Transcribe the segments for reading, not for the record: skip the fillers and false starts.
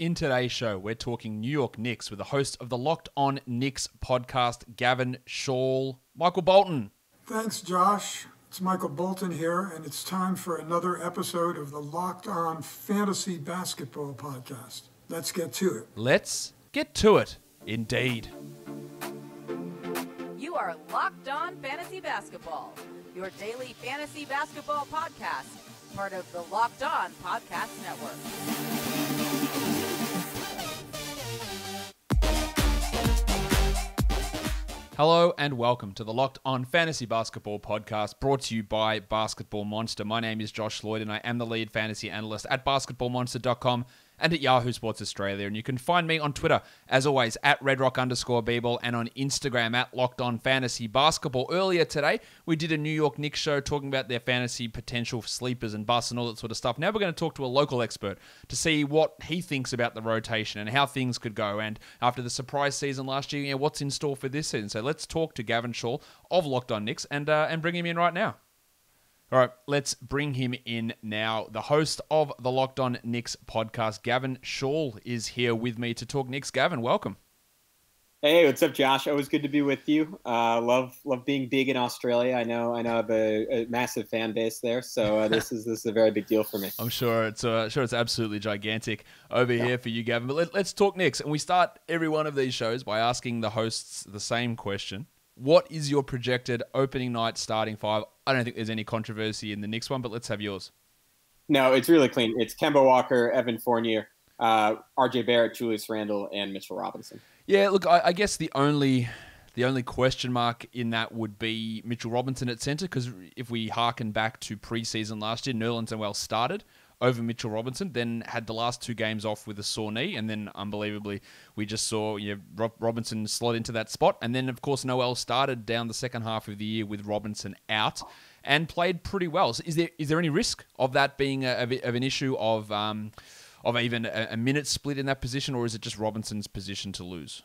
In today's show, we're talking New York Knicks with the host of the Locked On Knicks podcast, Gavin Schall. Michael Bolton. Thanks, Josh. It's Michael Bolton here, and it's time for another episode of the Locked On Fantasy Basketball podcast. Let's get to it. Let's get to it, indeed. You are Locked On Fantasy Basketball, your daily fantasy basketball podcast, part of the Locked On Podcast Network. Hello and welcome to the Locked On Fantasy Basketball podcast brought to you by Basketball Monster. My name is Josh Lloyd and I am the lead fantasy analyst at basketballmonster.com and at Yahoo Sports Australia. And you can find me on Twitter, as always, at redrock_Beeble and on Instagram at Locked On Fantasy Basketball. Earlier today, we did a New York Knicks show talking about their fantasy potential sleepers and busts and all that sort of stuff. Now we're going to talk to a local expert to see what he thinks about the rotation and how things could go. And after the surprise season last year, what's in store for this season? So let's talk to Gavin Schall of Locked On Knicks and bring him in right now. All right, let's bring him in now. The host of the Locked On Knicks podcast, Gavin Schall, is here with me to talk Knicks. Gavin, welcome. Hey, what's up, Josh? Always good to be with you. Love being big in Australia. I know I have a massive fan base there, so this is a very big deal for me. I'm sure it's absolutely gigantic over here for you, Gavin. But let's talk Knicks, and we start every one of these shows by asking the hosts the same question. What is your projected opening night starting five? I don't think there's any controversy in the Knicks one, but let's have yours. No, it's really clean. It's Kemba Walker, Evan Fournier, R.J. Barrett, Julius Randle, and Mitchell Robinson. Yeah, look, I guess the only question mark in that would be Mitchell Robinson at center, because if we harken back to preseason last year, Nerlens Noel started over Mitchell Robinson, then had the last two games off with a sore knee, and then unbelievably, we just saw Robinson slot into that spot, and then of course Noel started down the second half of the year with Robinson out, and played pretty well. So is there any risk of that being an issue of even a minute split in that position, or is it just Robinson's position to lose?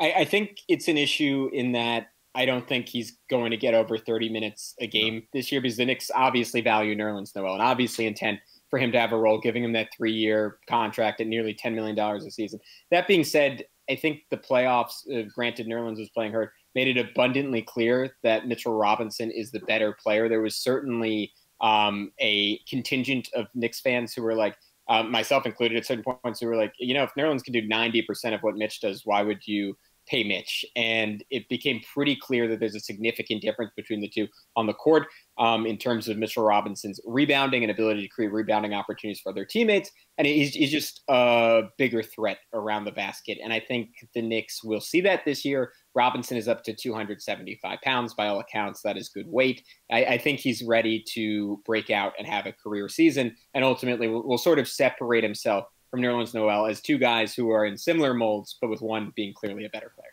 I think it's an issue in that I don't think he's going to get over 30 minutes a game this year, because the Knicks obviously value Nerlens Noel and obviously intend for him to have a role, giving him that 3-year contract at nearly $10 million a season. That being said, I think the playoffs, granted Nerlens was playing hurt, made it abundantly clear that Mitchell Robinson is the better player. There was certainly a contingent of Knicks fans who were like, myself included at certain points, who were like, if Nerlens can do 90% of what Mitch does, why would you pay Mitch? And it became pretty clear that there's a significant difference between the two on the court in terms of Mitchell Robinson's rebounding and ability to create rebounding opportunities for their teammates. And he's just a bigger threat around the basket. And I think the Knicks will see that this year. Robinson is up to 275 pounds. By all accounts, that is good weight. I think he's ready to break out and have a career season. And ultimately, will sort of separate himself from Nerlens Noel as two guys who are in similar molds, but with one being clearly a better player.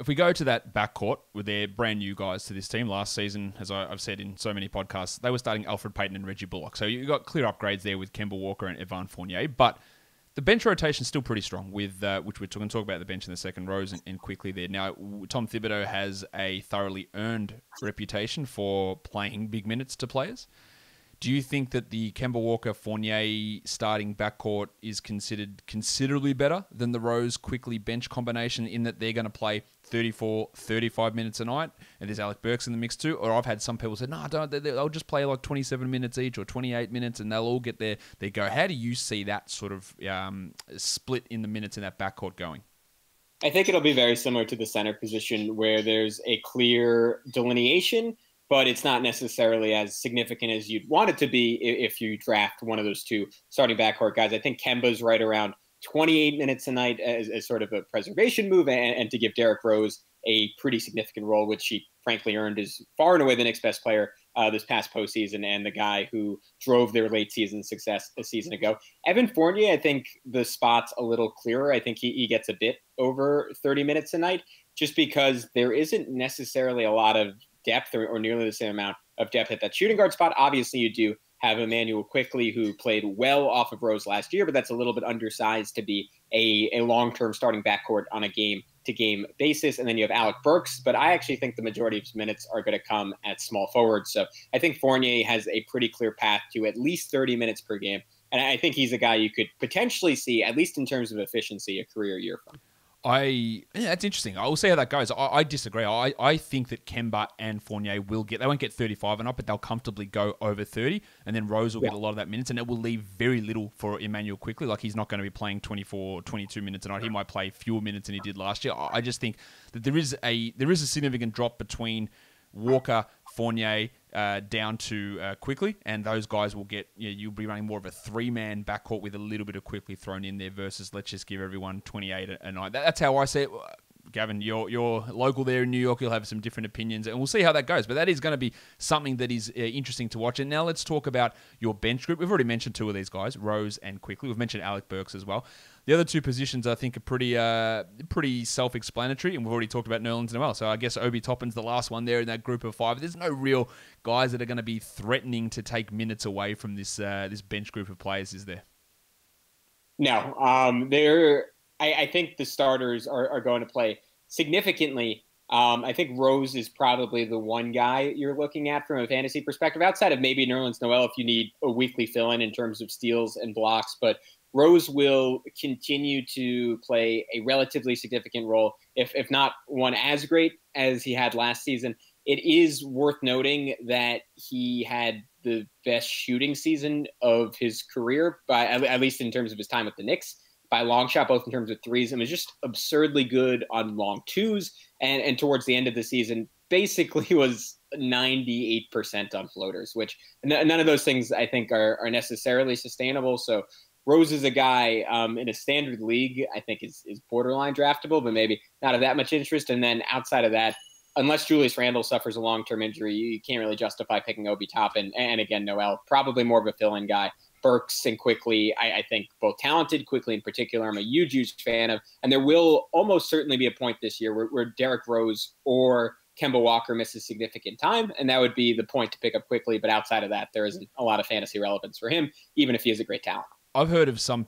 If we go to that backcourt with their brand new guys to this team last season, as I've said in so many podcasts, they were starting Elfrid Payton and Reggie Bullock. So you got clear upgrades there with Kemba Walker and Evan Fournier, but the bench rotation is still pretty strong, with which we're going to talk about the bench in the second, Rose and Quickley there. Now, Tom Thibodeau has a thoroughly earned reputation for playing big minutes to players. Do you think that the Kemba Walker-Fournier starting backcourt is considered considerably better than the Rose-Quickley bench combination, in that they're going to play 34, 35 minutes a night, and there's Alec Burks in the mix too? Or I've had some people say, they'll just play like 27 minutes each or 28 minutes and they'll all get their go. How do you see that sort of split in the minutes in that backcourt going? I think it'll be very similar to the center position, where there's a clear delineation, but it's not necessarily as significant as you'd want it to be if you draft one of those two starting backcourt guys. I think Kemba's right around 28 minutes a night as sort of a preservation move, and to give Derrick Rose a pretty significant role, which he frankly earned as far and away the next best player this past postseason, and the guy who drove their late season success a season ago. Evan Fournier, I think the spot's a little clearer. I think he gets a bit over 30 minutes a night, just because there isn't necessarily a lot of depth or nearly the same amount of depth at that shooting guard spot. Obviously, you do have Immanuel Quickley, who played well off of Rose last year, but that's a little bit undersized to be a long-term starting backcourt on a game-to-game basis. And then you have Alec Burks, but I actually think the majority of his minutes are going to come at small forward. So I think Fournier has a pretty clear path to at least 30 minutes per game And I think he's a guy you could potentially see, at least in terms of efficiency, a career year from. Yeah, that's interesting. I will see how that goes. I disagree. I think that Kemba and Fournier will get, they won't get 35 and up, but they'll comfortably go over 30. And then Rose will get a lot of that minutes, and it will leave very little for Immanuel Quickley. Like, he's not going to be playing 24, 22 minutes a night. He might play fewer minutes than he did last year. I just think that there is a significant drop between Walker, Fournier, down to Quickley, and those guys will get, you'll be running more of a three-man backcourt with a little bit of Quickley thrown in there versus let's just give everyone 28 a night. That's how I see it. Gavin, you're local there in New York. You'll have some different opinions, and we'll see how that goes. But that is going to be something that is interesting to watch. And now let's talk about your bench group. We've already mentioned two of these guys, Rose and Quickley. We've mentioned Alec Burks as well. The other two positions, I think, are pretty self-explanatory, and we've already talked about Nerlens Noel. So I guess Obi Toppin's the last one there in that group of five. There's no real guys that are going to be threatening to take minutes away from this this bench group of players, is there? No, I think the starters are going to play significantly. I think Rose is probably the one guy you're looking at from a fantasy perspective, outside of maybe Nerlens Noel if you need a weekly fill-in in terms of steals and blocks, but Rose will continue to play a relatively significant role, if not one as great as he had last season. It is worth noting that he had the best shooting season of his career, by at least in terms of his time with the Knicks, by long shot, both in terms of threes, and was just absurdly good on long twos, and towards the end of the season basically was 98% on floaters, which none of those things I think are necessarily sustainable. So Rose is a guy in a standard league I think is borderline draftable, but maybe not of that much interest. And then outside of that, unless Julius Randle suffers a long-term injury, you can't really justify picking Obi Toppin. And again, Noel, probably more of a fill-in guy. Burks and Quickley, I think both talented. Quickley in particular, I'm a huge fan of. And there will almost certainly be a point this year where Derrick Rose or Kemba Walker misses significant time, and that would be the point to pick up Quickley. But outside of that, there isn't a lot of fantasy relevance for him, even if he is a great talent. I've heard of some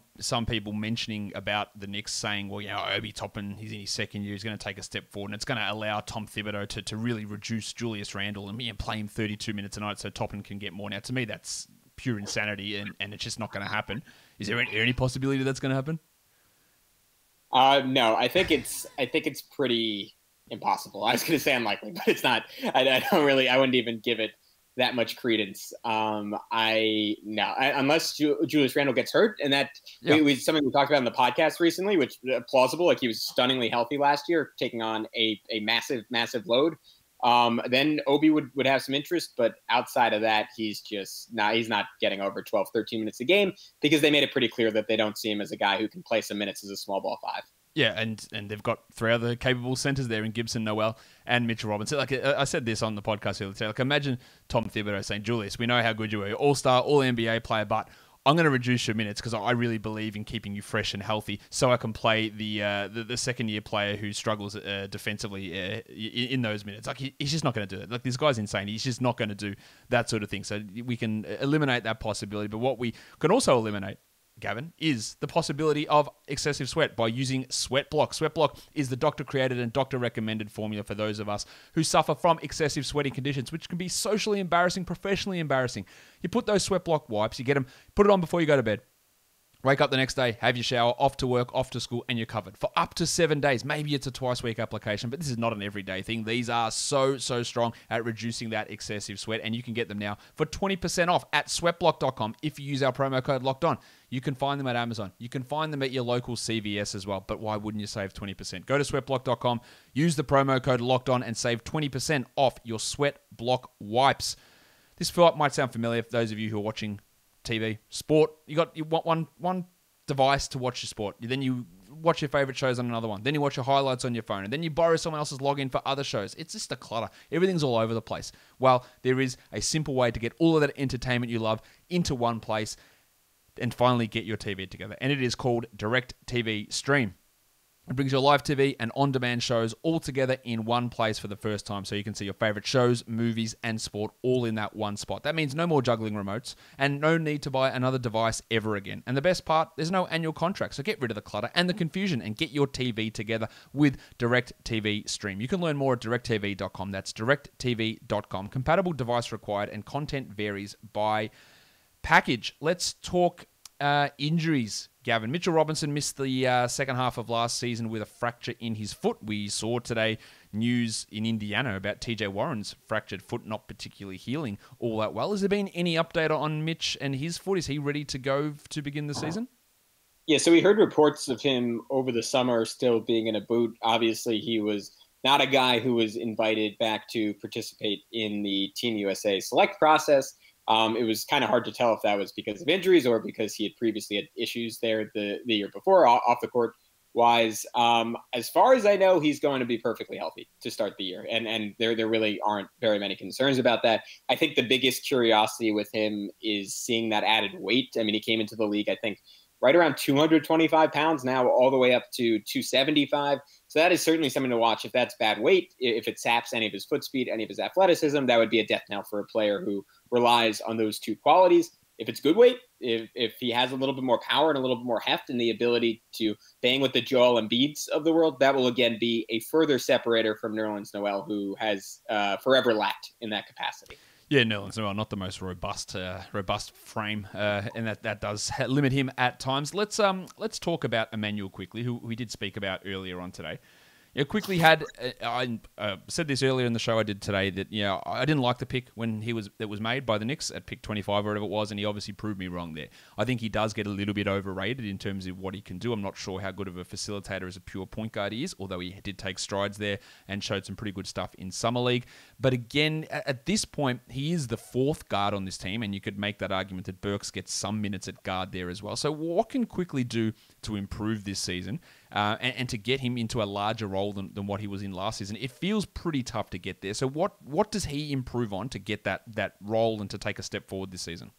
people mentioning about the Knicks saying, well, Obi Toppin, he's in his second year, he's going to take a step forward, and it's going to allow Tom Thibodeau to really reduce Julius Randle and play him 32 minutes a night so Toppin can get more. Now, to me, that's pure insanity, and it's just not going to happen. Is there any possibility that's going to happen? No, I think it's pretty impossible. I was going to say unlikely, but it's not. I wouldn't even give it that much credence. Unless Julius Randle gets hurt, and that was something we talked about in the podcast recently, which plausible. Like, he was stunningly healthy last year, taking on a massive load. Then Obi would have some interest, but outside of that, he's not getting over 12, 13 minutes a game, because they made it pretty clear that they don't see him as a guy who can play some minutes as a small ball five. Yeah, and they've got three other capable centers there in Gibson, Noel, and Mitchell Robinson. Like, I said this on the podcast earlier today. Like, imagine Tom Thibodeau saying, Julius, we know how good you are. You're all-star, all-NBA player, but I'm going to reduce your minutes because I really believe in keeping you fresh and healthy, so I can play the second-year player who struggles defensively in those minutes. Like, he's just not going to do that. Like, this guy's insane. He's just not going to do that sort of thing. So we can eliminate that possibility. But what we can also eliminate, Gavin, is the possibility of excessive sweat by using SweatBlock. SweatBlock is the doctor-created and doctor-recommended formula for those of us who suffer from excessive sweating conditions, which can be socially embarrassing, professionally embarrassing. You put those SweatBlock wipes, you get them, put it on before you go to bed. Wake up the next day, have your shower, off to work, off to school, and you're covered for up to 7 days. Maybe it's a twice-a-week application, but this is not an everyday thing. These are so, so strong at reducing that excessive sweat, and you can get them now for 20% off at sweatblock.com if you use our promo code LOCKEDON. You can find them at Amazon. You can find them at your local CVS as well, but why wouldn't you save 20%? Go to sweatblock.com, use the promo code LOCKEDON, and save 20% off your SweatBlock wipes. This might sound familiar for those of you who are watching TV, sport. You want one device to watch your sport. Then you watch your favorite shows on another one. Then you watch your highlights on your phone. And then you borrow someone else's login for other shows. It's just a clutter. Everything's all over the place. Well, there is a simple way to get all of that entertainment you love into one place and finally get your TV together. And it is called Direct TV Stream. It brings your live TV and on-demand shows all together in one place for the first time, so you can see your favorite shows, movies, and sport all in that one spot. That means no more juggling remotes and no need to buy another device ever again. And the best part, there's no annual contract, so get rid of the clutter and the confusion and get your TV together with Direct TV Stream. You can learn more at directtv.com. That's directtv.com. Compatible device required and content varies by package. Let's talk injuries, Gavin. Mitchell Robinson missed the second half of last season with a fracture in his foot. We saw today news in Indiana about TJ Warren's fractured foot not particularly healing all that well. Has there been any update on Mitch and his foot? Is he ready to go to begin the season? Yeah, so we heard reports of him over the summer still being in a boot. Obviously, he was not a guy who was invited back to participate in the Team USA select process. It was kind of hard to tell if that was because of injuries or because he had previously had issues there the year before, off the court wise. As far as I know, he's going to be perfectly healthy to start the year. And there really aren't very many concerns about that. I think the biggest curiosity with him is seeing that added weight. I mean, he came into the league, I think, right around 225 pounds, now all the way up to 275. So that is certainly something to watch. If that's bad weight, if it saps any of his foot speed, any of his athleticism, that would be a death knell for a player who relies on those two qualities. If it's good weight, if he has a little bit more power and a little bit more heft and the ability to bang with the Joel Embiids of the world, that will again be a further separator from Nerlens Noel, who has forever lacked in that capacity. Yeah, Nerlens Noel, not the most robust frame, and that does limit him at times. Let's talk about Immanuel Quickley, who we did speak about earlier on today. Yeah, Quickley had I said this earlier in the show I did today that I didn't like the pick when that was made by the Knicks at pick 25 or whatever it was, and he obviously proved me wrong there. I think he does get a little bit overrated in terms of what he can do. I'm not sure how good of a facilitator as a pure point guard he is, although he did take strides there and showed some pretty good stuff in summer league. But again, at this point, he is the fourth guard on this team, and you could make that argument that Burks gets some minutes at guard there as well. So what can Quickley do to improve this season? And to get him into a larger role than what he was in last season, it feels pretty tough to get there. So what does he improve on to get that role and to take a step forward this season?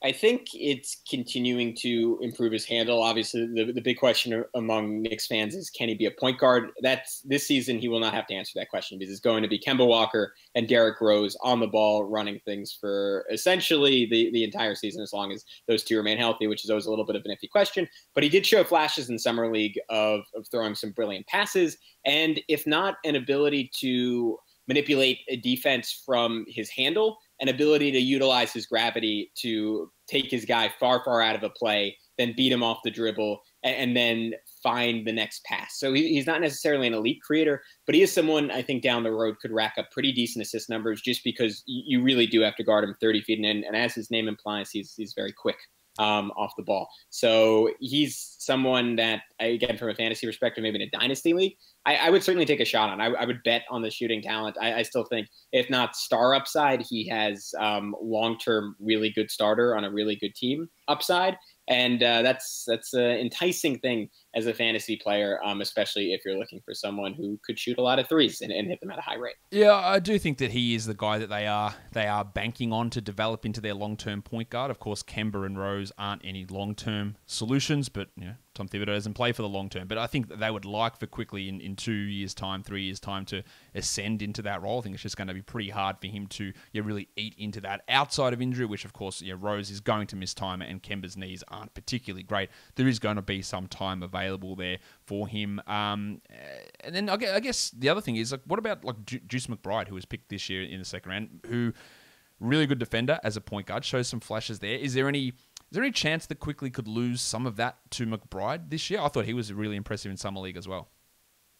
I think it's continuing to improve his handle. Obviously, the big question among Knicks fans is, can he be a point guard? This season, he will not have to answer that question because it's going to be Kemba Walker and Derrick Rose on the ball running things for essentially the entire season, as long as those two remain healthy, which is always a little bit of an iffy question. But he did show flashes in summer league of throwing some brilliant passes, and if not, an ability to manipulate a defense from his handle, an ability to utilize his gravity to take his guy far, far out of a play, then beat him off the dribble, and then find the next pass. So he's not necessarily an elite creator, but he is someone I think down the road could rack up pretty decent assist numbers just because you really do have to guard him 30 feet. And as his name implies, he's very quick off the ball. So he's someone that, again, from a fantasy perspective, maybe in a dynasty league, I would certainly take a shot on. I would bet on the shooting talent. I still think, if not star upside, he has long-term really good starter on a really good team upside. And that's an enticing thing as a fantasy player, especially if you're looking for someone who could shoot a lot of threes and hit them at a high rate. Yeah, I do think that he is the guy that they are banking on to develop into their long-term point guard. Of course, Kemba and Rose aren't any long-term solutions, but Tom Thibodeau doesn't play for the long term, but I think that they would like for Quickley in 2 years' time, 3 years' time to ascend into that role. I think it's just going to be pretty hard for him to really eat into that outside of injury, which of course Rose is going to miss time and Kemba's knees aren't particularly great. There is going to be some time available there for him. And then I guess the other thing is, like, what about like Deuce McBride, who was picked this year in the second round, who really good defender as a point guard, shows some flashes there. Is there any chance that Quickley could lose some of that to McBride this year? I thought he was really impressive in summer league as well.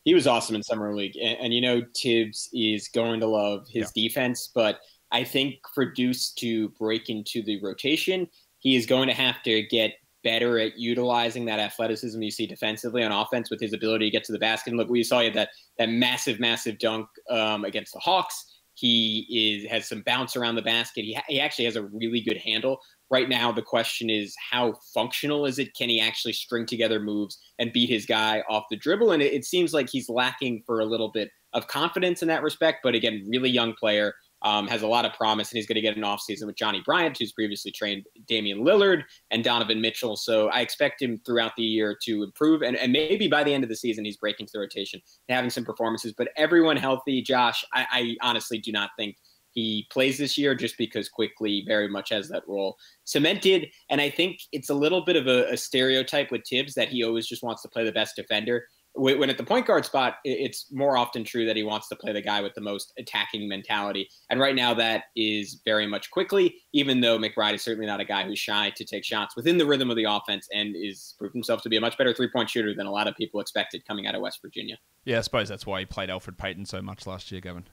He was awesome in summer league. And Tibbs is going to love his defense, but I think for Deuce to break into the rotation, he is going to have to get better at utilizing that athleticism you see defensively on offense with his ability to get to the basket. And look, we saw that massive dunk against the Hawks. He has some bounce around the basket. He actually has a really good handle. Right now, the question is, how functional is it? Can he actually string together moves and beat his guy off the dribble? And it seems like he's lacking for a little bit of confidence in that respect. But again, really young player, has a lot of promise, and he's going to get an offseason with Johnny Bryant, who's previously trained Damian Lillard and Donovan Mitchell. So I expect him throughout the year to improve, and maybe by the end of the season, he's breaking through the rotation and having some performances. But everyone healthy, Josh, I honestly do not think he plays this year just because Quickley very much has that role cemented. And I think it's a little bit of a stereotype with Tibbs that he always just wants to play the best defender when at the point guard spot, it's more often true that he wants to play the guy with the most attacking mentality. And right now that is very much Quickley, even though McBride is certainly not a guy who's shy to take shots within the rhythm of the offense and is proved himself to be a much better three-point shooter than a lot of people expected coming out of West Virginia. Yeah, I suppose that's why he played Elfrid Payton so much last year, Gavin.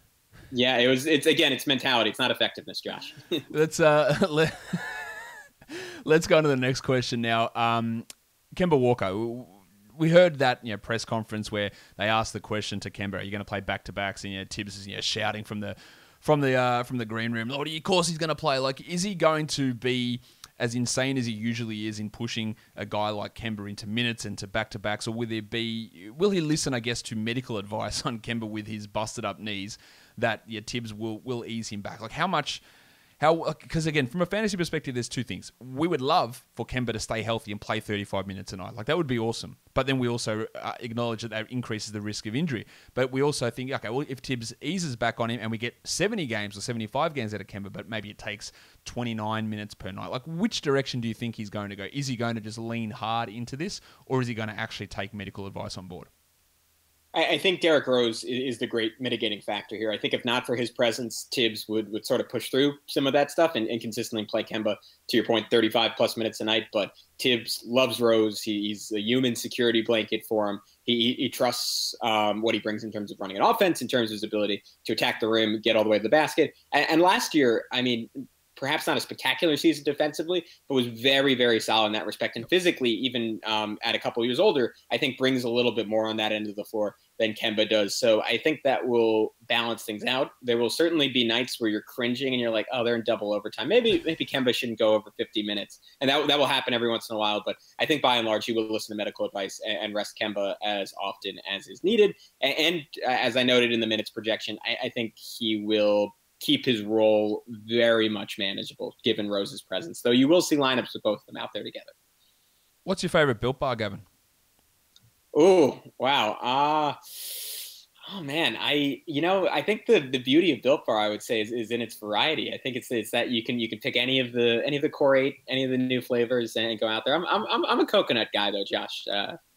Yeah, it's mentality. It's not effectiveness, Josh. Let's go on to the next question now. Kemba Walker, we heard that press conference where they asked the question to Kemba, are you going to play back-to-backs? And Tibbs is shouting from the green room, Lord, of course he's going to play. Like, is he going to be as insane as he usually is in pushing a guy like Kemba into minutes and to back-to-backs, or will he listen, I guess, to medical advice on Kemba with his busted-up knees that Tibbs will ease him back? Like, because again, from a fantasy perspective, there's two things. We would love for Kemba to stay healthy and play 35 minutes a night. Like, that would be awesome. But then we also acknowledge that increases the risk of injury. But we also think, okay, well, if Tibbs eases back on him and we get 70 games or 75 games out of Kemba, but maybe it takes 29 minutes per night, like, which direction do you think he's going to go? Is he going to just lean hard into this, or is he going to actually take medical advice on board? I think Derrick Rose is the great mitigating factor here. I think if not for his presence, Tibbs would sort of push through some of that stuff and consistently play Kemba, to your point, 35-plus minutes a night. But Tibbs loves Rose. He's a human security blanket for him. He trusts what he brings in terms of running an offense, in terms of his ability to attack the rim, get all the way to the basket. And last year, I mean, perhaps not a spectacular season defensively, but was very, very solid in that respect. And physically, even at a couple years older, I think brings a little bit more on that end of the floor than Kemba does. So I think that will balance things out. There will certainly be nights where you're cringing and you're like, oh, they're in double overtime. Maybe Kemba shouldn't go over 50 minutes. And that will happen every once in a while. But I think by and large, he will listen to medical advice and rest Kemba as often as is needed. And as I noted in the minutes projection, I think he will keep his role very much manageable given Rose's presence, though you will see lineups with both of them out there together. What's your favorite Built Bar, Gavin? Oh, wow. Oh man. I think the beauty of Built Bar, I would say, is in its variety. I think it's that you can pick any of the core eight, any of the new flavors and go out there. I'm a coconut guy though, Josh.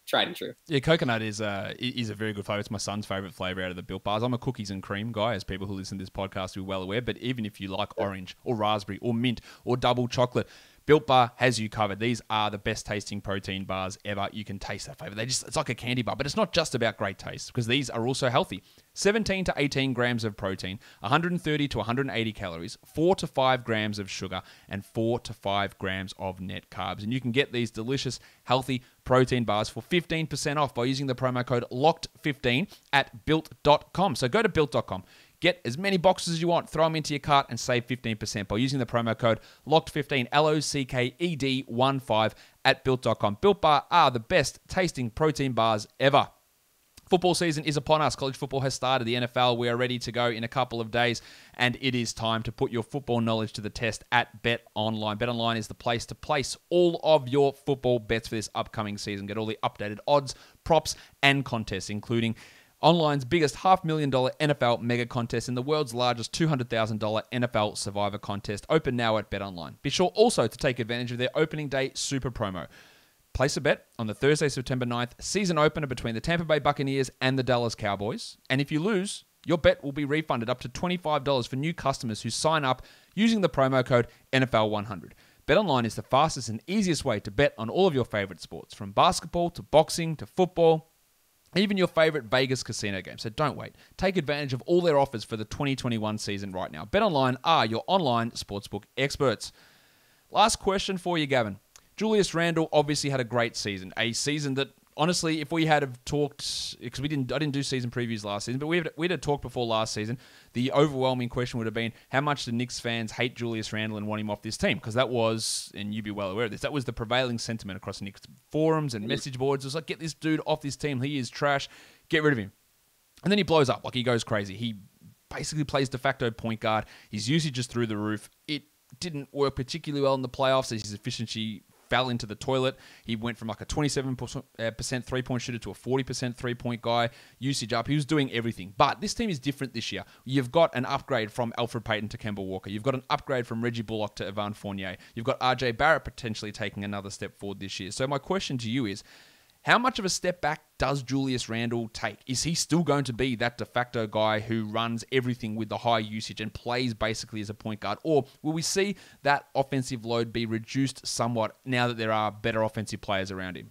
Tried and true. Yeah, coconut is a very good flavor. It's my son's favorite flavor out of the Built Bars. I'm a cookies and cream guy, as people who listen to this podcast will be well aware. But even if you like orange or raspberry or mint or double chocolate, Built Bar has you covered. These are the best tasting protein bars ever. You can taste that flavor. It's like a candy bar, but it's not just about great taste, because these are also healthy. 17 to 18 grams of protein, 130 to 180 calories, 4 to 5 grams of sugar, and 4 to 5 grams of net carbs. And you can get these delicious, healthy protein bars for 15% off by using the promo code LOCKED15 at built.com. So go to built.com. Get as many boxes as you want, throw them into your cart, and save 15% by using the promo code LOCKED15, LOCKED15 at built.com. Built Bar are the best tasting protein bars ever. Football season is upon us. College football has started. The NFL, we are ready to go in a couple of days, and it is time to put your football knowledge to the test at BetOnline. BetOnline is the place to place all of your football bets for this upcoming season. Get all the updated odds, props, and contests, including online's biggest $500,000 NFL mega contest and the world's largest $200,000 NFL survivor contest, open now at BetOnline. Be sure also to take advantage of their opening day super promo. Place a bet on the Thursday, September 9th season opener between the Tampa Bay Buccaneers and the Dallas Cowboys. And if you lose, your bet will be refunded up to $25 for new customers who sign up using the promo code NFL100. BetOnline is the fastest and easiest way to bet on all of your favorite sports, from basketball to boxing to football, even your favorite Vegas casino game. So don't wait. Take advantage of all their offers for the 2021 season right now. BetOnline are your online sportsbook experts. Last question for you, Gavin. Julius Randle obviously had a great season, a season that, honestly, if we had have talked, because I didn't do season previews last season, but we'd have talked before last season, the overwhelming question would have been, how much do Knicks fans hate Julius Randle and want him off this team? Because that was, and you'd be well aware of this, that was the prevailing sentiment across Knicks forums and message boards. It was like, get this dude off this team. He is trash. Get rid of him. And then he blows up. Like, he goes crazy. He basically plays de facto point guard. His usage is through the roof. It didn't work particularly well in the playoffs as his efficiency fell into the toilet. He went from like a 27% three-point shooter to a 40% three-point guy, usage up. He was doing everything. But this team is different this year. You've got an upgrade from Elfrid Payton to Kemba Walker. You've got an upgrade from Reggie Bullock to Evan Fournier. You've got R.J. Barrett potentially taking another step forward this year. So my question to you is, How much of a step back does Julius Randle take? Is he still going to be that de facto guy who runs everything with the high usage and plays basically as a point guard? Or will we see that offensive load be reduced somewhat now that there are better offensive players around him?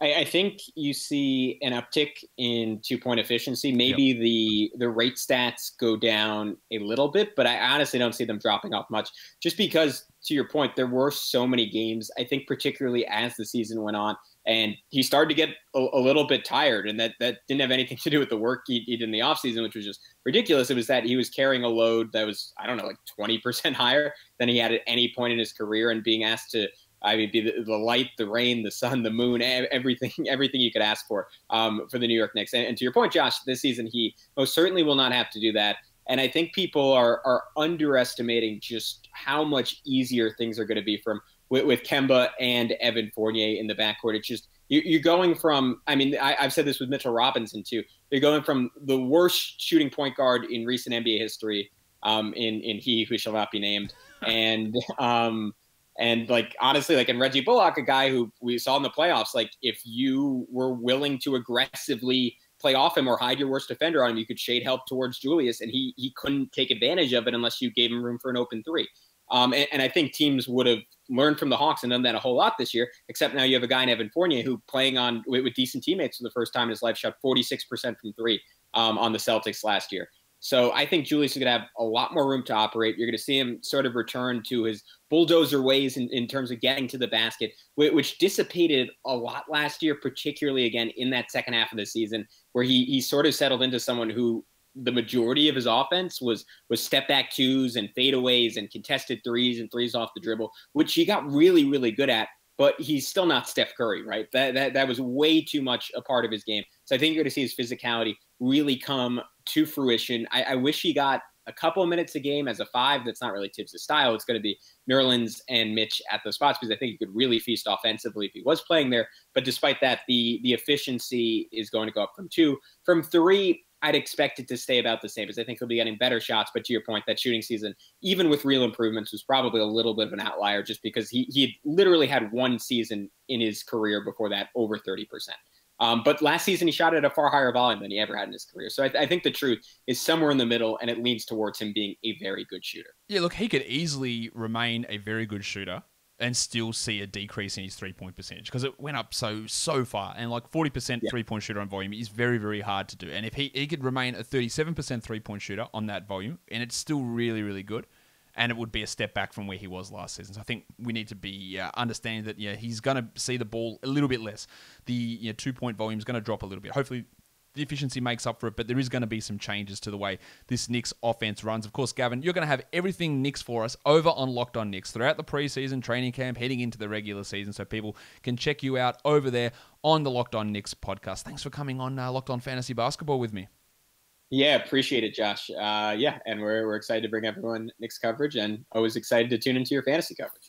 I think you see an uptick in two-point efficiency. Maybe the rate stats go down a little bit, but I honestly don't see them dropping off much. Just because, to your point, there were so many games, I think particularly as the season went on, and he started to get a little bit tired, and that didn't have anything to do with the work he did in the offseason, which was just ridiculous. It was that he was carrying a load that was, I don't know, like 20% higher than he had at any point in his career, and being asked to be the light, the rain, the sun, the moon, everything you could ask for the New York Knicks. And to your point, Josh, this season he most certainly will not have to do that. And I think people are underestimating just how much easier things are going to be for him with Kemba and Evan Fournier in the backcourt. It's just you're going from, I mean, I've said this with Mitchell Robinson too. You're going from the worst shooting point guard in recent NBA history, in he who shall not be named, and like, honestly, like in Reggie Bullock, a guy who we saw in the playoffs, like if you were willing to aggressively play off him or hide your worst defender on him, you could shade help towards Julius, and he couldn't take advantage of it unless you gave him room for an open three. And I think teams would have learned from the Hawks and done that a whole lot this year, except now you have a guy in Evan Fournier who, playing on with decent teammates for the first time in his life, shot 46% from three on the Celtics last year. So I think Julius is going to have a lot more room to operate. You're going to see him sort of return to his bulldozer ways in terms of getting to the basket, which dissipated a lot last year, particularly, again, in that second half of the season, where he sort of settled into someone who the majority of his offense was step-back twos and fadeaways and contested threes and threes off the dribble, which he got really, really good at. But he's still not Steph Curry, right? That was way too much a part of his game. So I think you're going to see his physicality really come to fruition. I wish he got a couple of minutes a game as a five. That's not really Tibbs' style. It's going to be Nerlens and Mitch at those spots, because I think he could really feast offensively if he was playing there. But despite that, the efficiency is going to go up from two. From three, I'd expect it to stay about the same, because I think he'll be getting better shots. But to your point, that shooting season, even with real improvements, was probably a little bit of an outlier, just because he had literally had one season in his career before that over 30%. But last season, he shot at a far higher volume than he ever had in his career. So I think the truth is somewhere in the middle, and it leans towards him being a very good shooter. Yeah, look, he could easily remain a very good shooter and still see a decrease in his three-point percentage, because it went up so far. And like 40% three-point shooter on volume is very, very hard to do. And if he could remain a 37% three-point shooter on that volume, and it's still really, really good, and it would be a step back from where he was last season. So I think we need to be understanding that he's going to see the ball a little bit less. The two-point volume is going to drop a little bit. Hopefully the efficiency makes up for it, but there is going to be some changes to the way this Knicks offense runs. Of course, Gavin, you're going to have everything Knicks for us over on Locked On Knicks throughout the preseason, training camp, heading into the regular season, so people can check you out over there on the Locked On Knicks podcast. Thanks for coming on Locked On Fantasy Basketball with me. Yeah, appreciate it, Josh. And we're excited to bring everyone Knicks coverage, and always excited to tune into your fantasy coverage.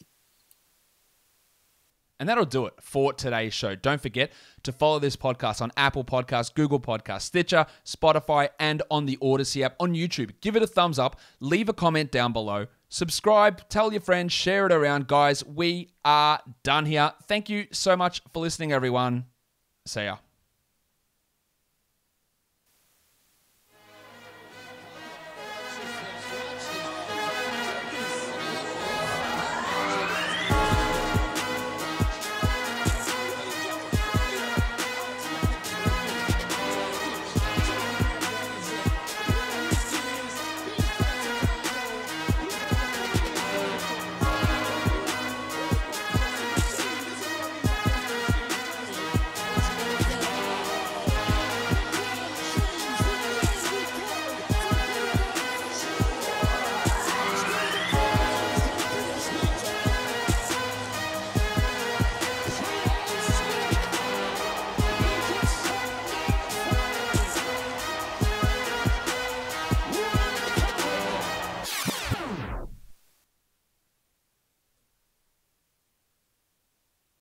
And that'll do it for today's show. Don't forget to follow this podcast on Apple Podcasts, Google Podcasts, Stitcher, Spotify, and on the Odyssey app, on YouTube. Give it a thumbs up, leave a comment down below, subscribe, tell your friends, share it around. Guys, we are done here. Thank you so much for listening, everyone. See ya.